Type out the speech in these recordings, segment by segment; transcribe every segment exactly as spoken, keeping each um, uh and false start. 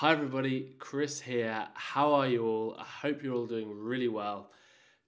Hi everybody, Chris here. How are you all? I hope you're all doing really well.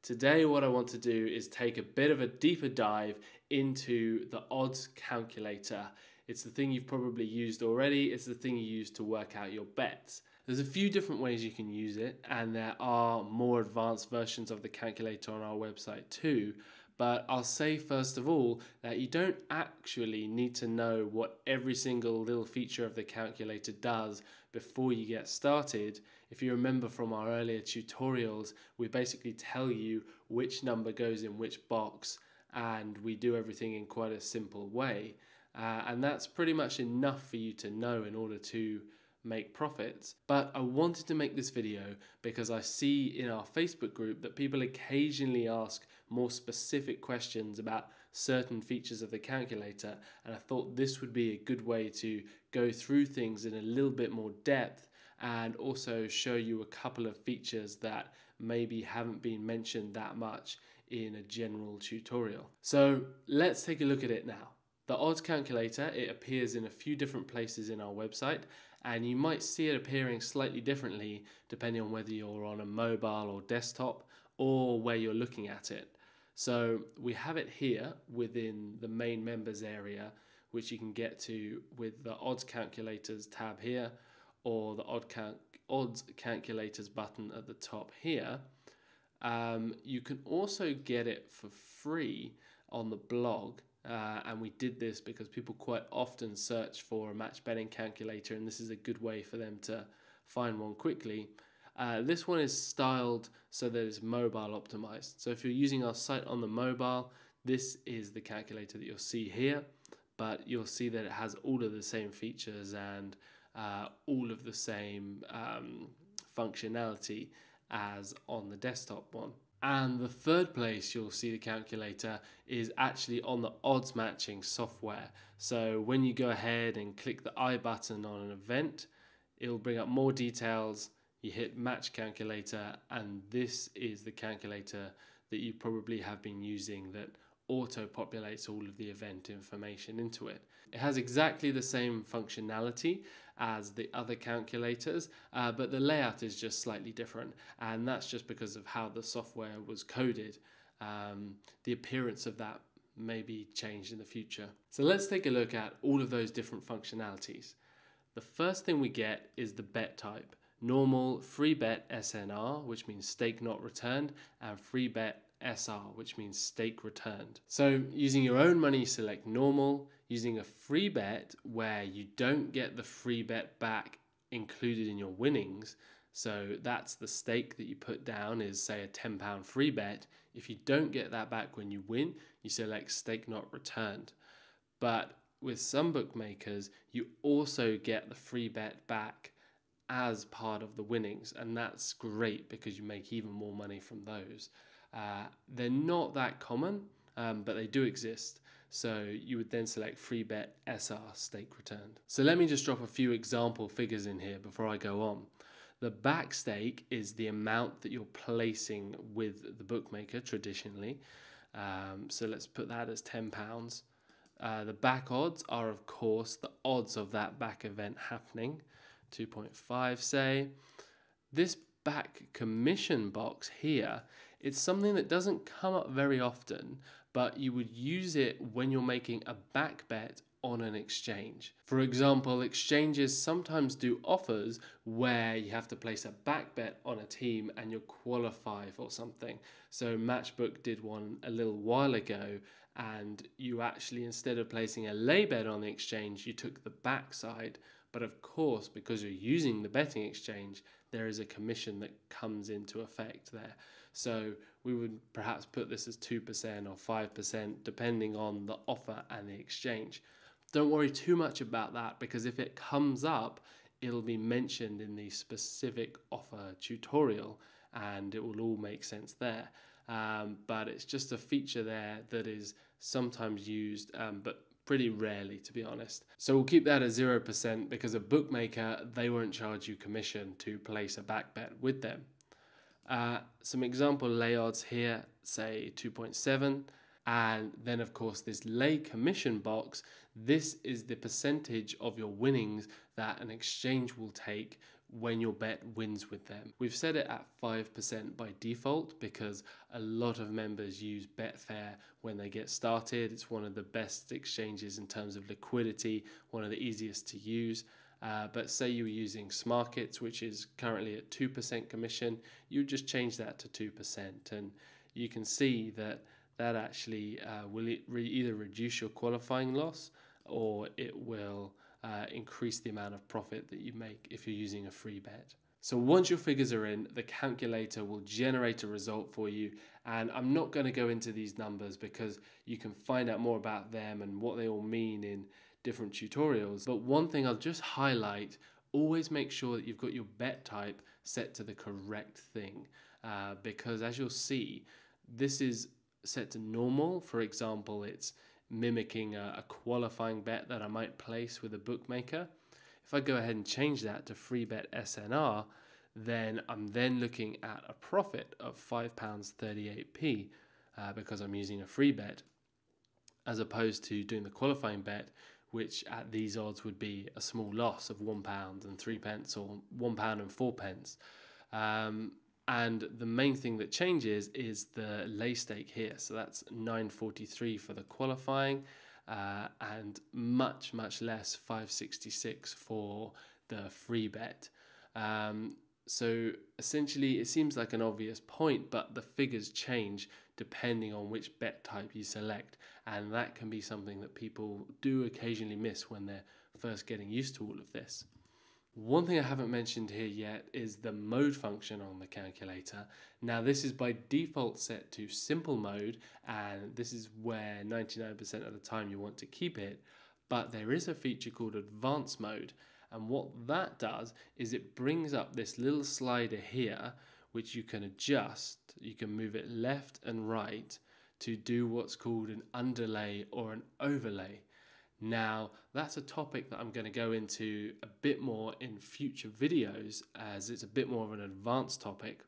Today what I want to do is take a bit of a deeper dive into the odds calculator. It's the thing you've probably used already. It's the thing you use to work out your bets. There's a few different ways you can use it, and there are more advanced versions of the calculator on our website too. But I'll say first of all that you don't actually need to know what every single little feature of the calculator does before you get started. If you remember from our earlier tutorials, we basically tell you which number goes in which box, and we do everything in quite a simple way. Uh, and that's pretty much enough for you to know in order to make profits. But I wanted to make this video because I see in our Facebook group that people occasionally ask more specific questions about certain features of the calculator, and I thought this would be a good way to go through things in a little bit more depth and also show you a couple of features that maybe haven't been mentioned that much in a general tutorial. So let's take a look at it now. The odds calculator, it appears in a few different places in our website, and you might see it appearing slightly differently depending on whether you're on a mobile or desktop or where you're looking at it. So we have it here within the main members area, which you can get to with the odds calculators tab here, or the odd cal odds calculators button at the top here. Um, you can also get it for free on the blog. Uh, and we did this because people quite often search for a match betting calculator, and this is a good way for them to find one quickly. Uh, this one is styled so that it's mobile optimized. So if you're using our site on the mobile, this is the calculator that you'll see here, but you'll see that it has all of the same features and uh, all of the same um, functionality as on the desktop one. And the third place you'll see the calculator is actually on the odds matching software. So when you go ahead and click the I button on an event, it'll bring up more details. You hit match calculator, and this is the calculator that you probably have been using that auto populates all of the event information into it. It has exactly the same functionality as the other calculators, uh, but the layout is just slightly different, and that's just because of how the software was coded. Um, the appearance of that may be changed in the future. So let's take a look at all of those different functionalities. The first thing we get is the bet type: normal, free bet S N R, which means stake not returned, and free bet S R, which means stake returned. So using your own money, you select normal. Using a free bet where you don't get the free bet back included in your winnings, so that's the stake that you put down is, say, a ten pound free bet. If you don't get that back when you win, you select stake not returned. But with some bookmakers, you also get the free bet back as part of the winnings, and that's great because you make even more money from those. Uh, they're not that common, um, but they do exist. So you would then select free bet S R, stake returned. So let me just drop a few example figures in here before I go on. The back stake is the amount that you're placing with the bookmaker traditionally. Um, so let's put that as ten pounds. Uh, the back odds are, of course, the odds of that back event happening, two point five say. This back commission box here, it's something that doesn't come up very often, but you would use it when you're making a back bet on an exchange. For example, exchanges sometimes do offers where you have to place a back bet on a team and you'll qualify for something. So Matchbook did one a little while ago, and you actually, instead of placing a lay bet on the exchange, you took the backside. But of course, because you're using the betting exchange, there is a commission that comes into effect there. So we would perhaps put this as two percent or five percent depending on the offer and the exchange. Don't worry too much about that, because if it comes up, it'll be mentioned in the specific offer tutorial and it will all make sense there. Um, but it's just a feature there that is sometimes used, um, but pretty rarely, to be honest. So we'll keep that at zero percent because a bookmaker, they won't charge you commission to place a back bet with them. Uh, some example lay odds here, say two point seven, and then of course this lay commission box, this is the percentage of your winnings that an exchange will take when your bet wins with them. We've set it at five percent by default because a lot of members use Betfair when they get started. It's one of the best exchanges in terms of liquidity, one of the easiest to use. Uh, but say you were using Smarkets, which is currently at two percent commission, you just change that to two percent. And you can see that that actually uh, will it re either reduce your qualifying loss, or it will uh, increase the amount of profit that you make if you're using a free bet. So once your figures are in, the calculator will generate a result for you. And I'm not going to go into these numbers because you can find out more about them and what they all mean in different tutorials. But one thing I'll just highlight, always make sure that you've got your bet type set to the correct thing. Uh, because as you'll see, this is set to normal. For example, it's mimicking a, a qualifying bet that I might place with a bookmaker. If I go ahead and change that to free bet S N R, then I'm then looking at a profit of five pounds thirty-eight p uh, because I'm using a free bet, as opposed to doing the qualifying bet, which at these odds would be a small loss of one pound and three pence or one pound and four pence. Um, And the main thing that changes is the lay stake here. So that's nine forty-three for the qualifying uh, and much, much less, five sixty-six for the free bet. Um, so essentially it seems like an obvious point, but the figures change depending on which bet type you select. And that can be something that people do occasionally miss when they're first getting used to all of this. One thing I haven't mentioned here yet is the mode function on the calculator. Now this is by default set to simple mode, and this is where ninety-nine percent of the time you want to keep it, but there is a feature called advanced mode, and what that does is it brings up this little slider here which you can adjust. You can move it left and right to do what's called an underlay or an overlay. Now, that's a topic that I'm going to go into a bit more in future videos, as it's a bit more of an advanced topic.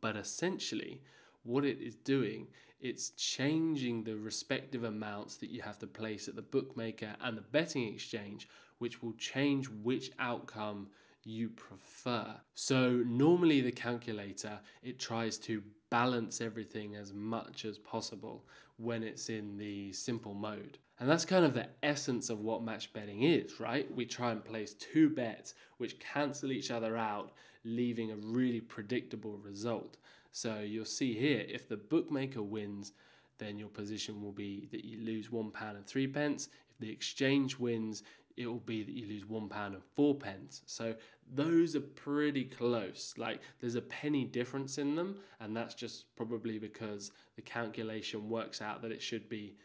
But essentially, what it is doing, it's changing the respective amounts that you have to place at the bookmaker and the betting exchange, which will change which outcome you prefer. So normally the calculator, it tries to balance everything as much as possible when it's in the simple mode. And that's kind of the essence of what match betting is, right? We try and place two bets which cancel each other out, leaving a really predictable result. So you'll see here, if the bookmaker wins, then your position will be that you lose one pound and three pence. If the exchange wins, it will be that you lose one pound and four pence. So those are pretty close. Like, there's a penny difference in them, and that's just probably because the calculation works out that it should be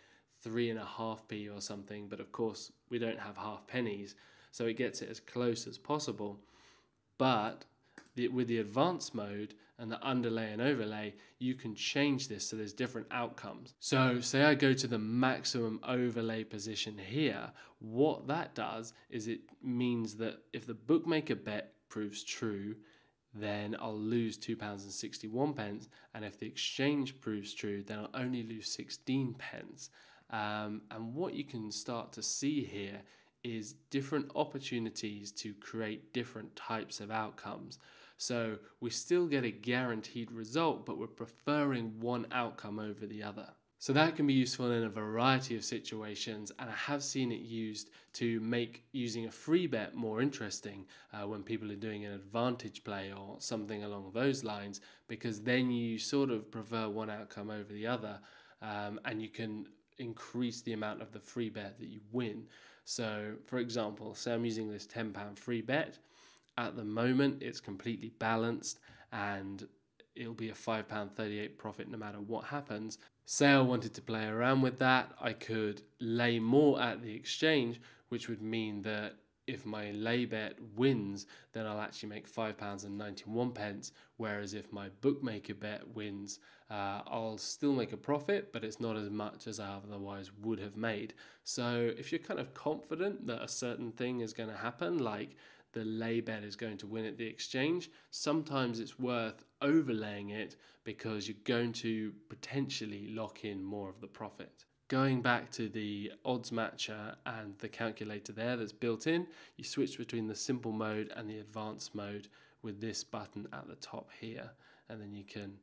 three and a half p or something, but of course we don't have half pennies, so it gets it as close as possible. But the, with the advanced mode and the underlay and overlay, you can change this so there's different outcomes. So say I go to the maximum overlay position here, what that does is it means that if the bookmaker bet proves true, then I'll lose two pounds sixty-one, and if the exchange proves true, then I'll only lose sixteen pence. Um, and what you can start to see here is different opportunities to create different types of outcomes. So we still get a guaranteed result, but we're preferring one outcome over the other. So that can be useful in a variety of situations, and I have seen it used to make using a free bet more interesting uh, when people are doing an advantage play or something along those lines, because then you sort of prefer one outcome over the other, um, and you can increase the amount of the free bet that you win. So for example, say I'm using this ten pound free bet. At the moment it's completely balanced and it'll be a five pound thirty-eight profit no matter what happens. Say I wanted to play around with that, I could lay more at the exchange, which would mean that if my lay bet wins, then I'll actually make five pounds ninety-one, whereas if my bookmaker bet wins, uh, I'll still make a profit, but it's not as much as I otherwise would have made. So if you're kind of confident that a certain thing is going to happen, like the lay bet is going to win at the exchange, sometimes it's worth overlaying it because you're going to potentially lock in more of the profit. going back to the odds matcher and the calculator there that's built in, you switch between the simple mode and the advanced mode with this button at the top here, and then you can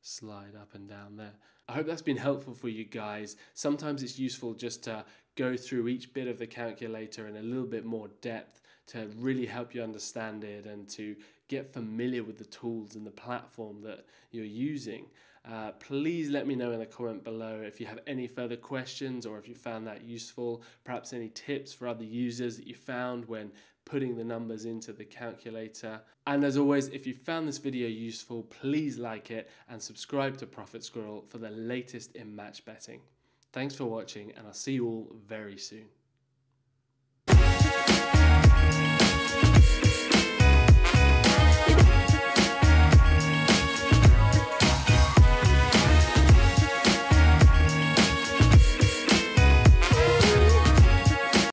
slide up and down there. I hope that's been helpful for you guys. Sometimes it's useful just to go through each bit of the calculator in a little bit more depth to really help you understand it and to get familiar with the tools and the platform that you're using. Uh, please let me know in the comment below if you have any further questions or if you found that useful, perhaps any tips for other users that you found when putting the numbers into the calculator. And as always, if you found this video useful, please like it and subscribe to Profit Squirrel for the latest in match betting. Thanks for watching, and I'll see you all very soon.